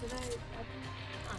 did I open? Ah.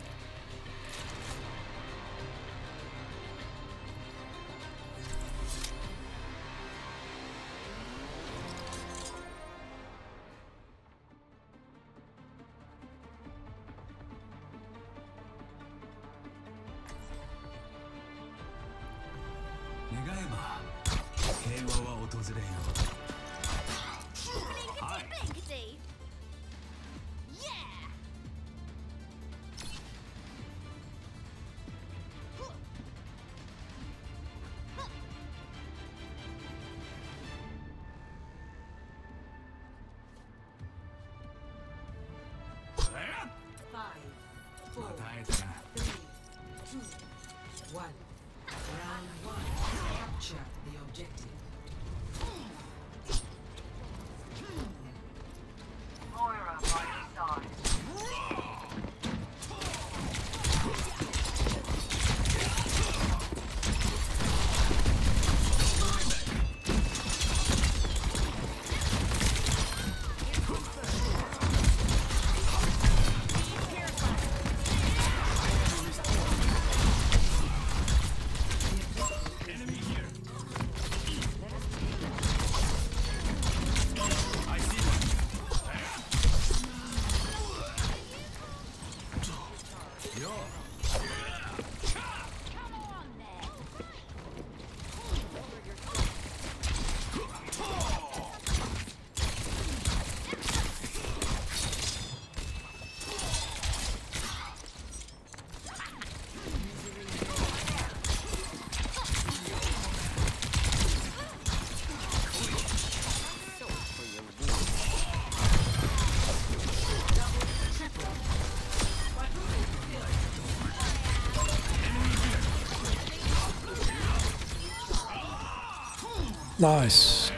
Nice.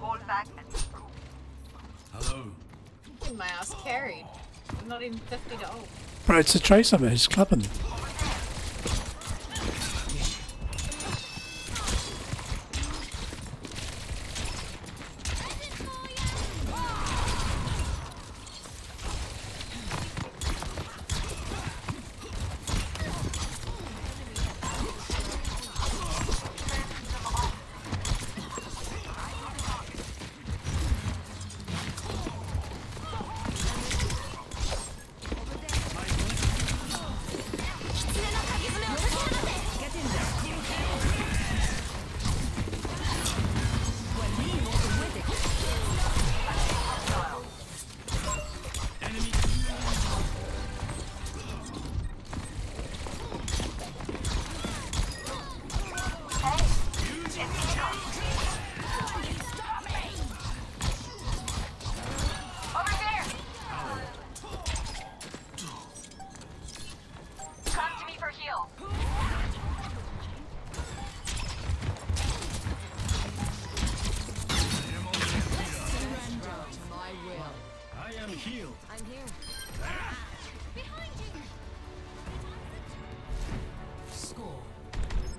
Fall back and improve. Hello. My ass carried. I'm not even 50 to old. Bro, it's a tracer, man. He's clapping.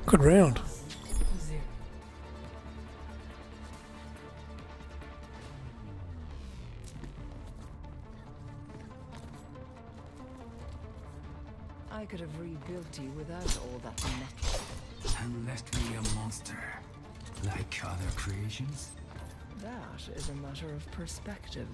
Good round. I could have rebuilt you without all that metal. And left me a monster, like other creations? That is a matter of perspective.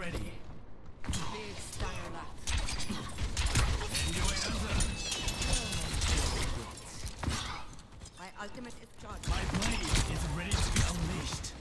ready. My ultimate is charged. My blade is ready to be unleashed.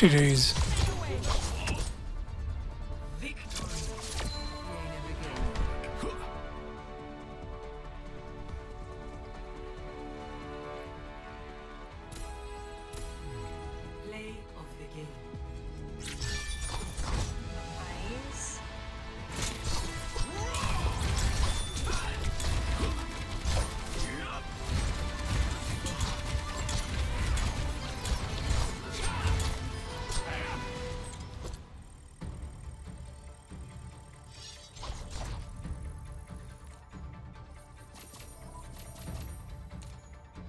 GG's.